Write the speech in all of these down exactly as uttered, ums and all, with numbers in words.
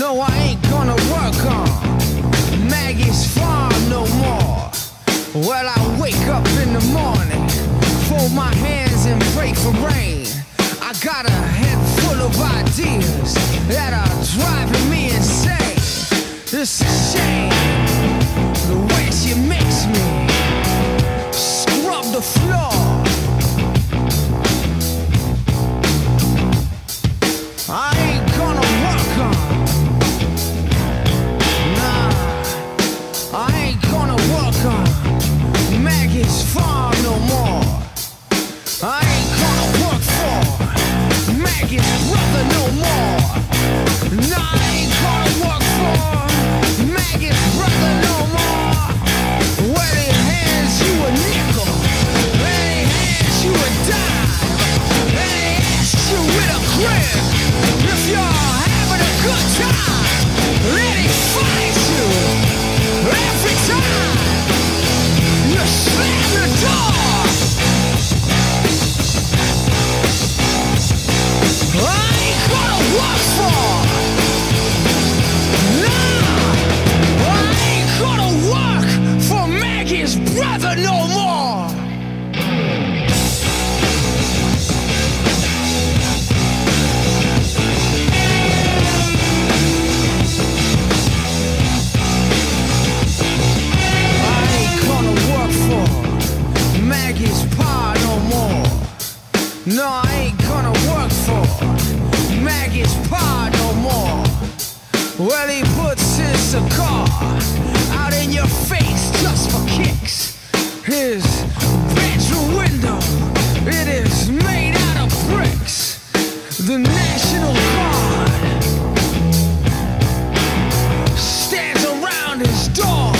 no, I ain't gonna work on Maggie's farm no more. Well, I wake up in the morning, fold my hands and break for rain. I got a head full of ideas that are driving me insane. It's a shame the way she makes me scrub the floor. I ain't gonna work on, nah, I ain't gonna work on Maggie's farm no more. I ain't gonna work for Maggie's brother no more. Nah, I ain't gonna work for Maggie's brother no more. When he hands you a nickel, when he hands you a dime, when he asks you with a crib, if you're having a good time, let it find you every time you slam the door. I ain't gonna work for, nah, I ain't gonna work for Maggie's brother no more. No, I ain't gonna work for Maggie's pa no more. Well, he puts his cigar out in your face just for kicks. His bedroom window, it is made out of bricks. The National Guard stands around his door.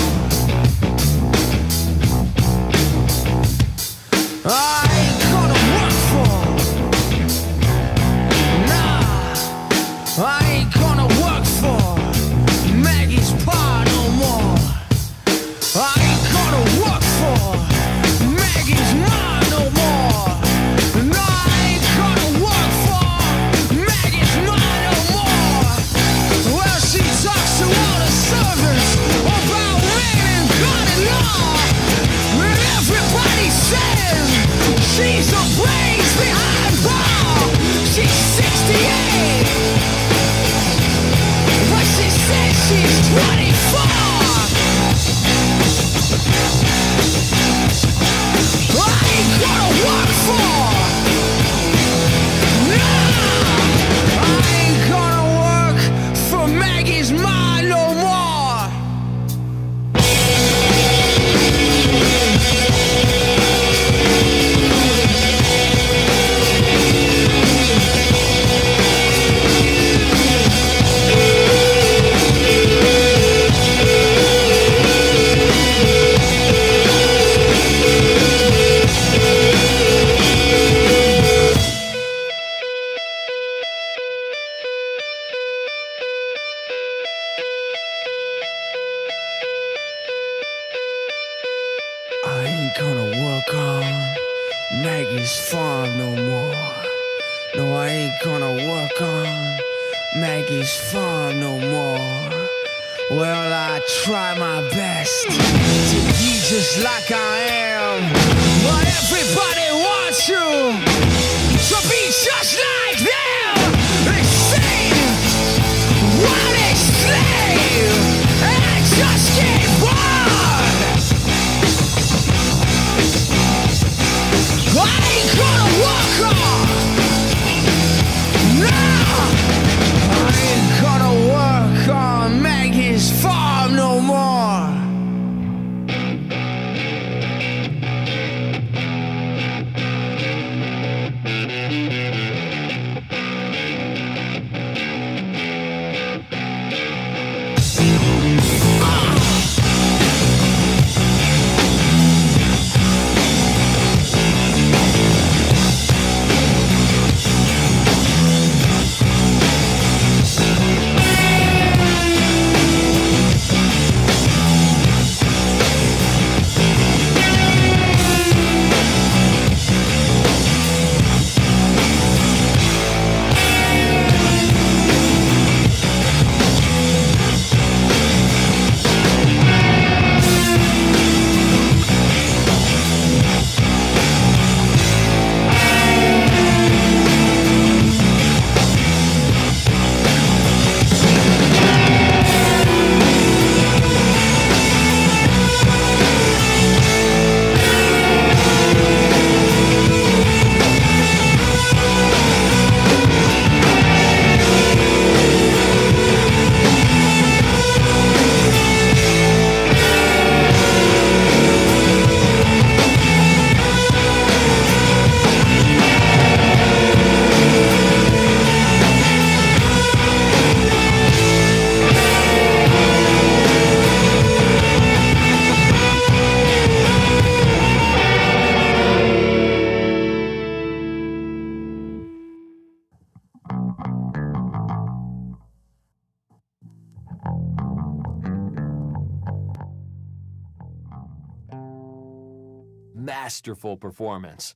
I I ain't gonna work for Maggie's pa no more. I ain't gonna work for Maggie's ma no more. No, I ain't gonna work for Maggie's ma no more. Well, she talks to all the servants about rain and God and law, and everybody says she's the brains behind ball. She's sixty-eight. She's twenty-four. I ain't gonna work for, nah, I ain't gonna work for Maggie's ma no more. I ain't gonna work on Maggie's farm no more. No, I ain't gonna work on Maggie's farm no more. Well, I try my best to be just like I am, but everybody wants you to be just like them. They sing while they slave, and I just can't work. masterful performance.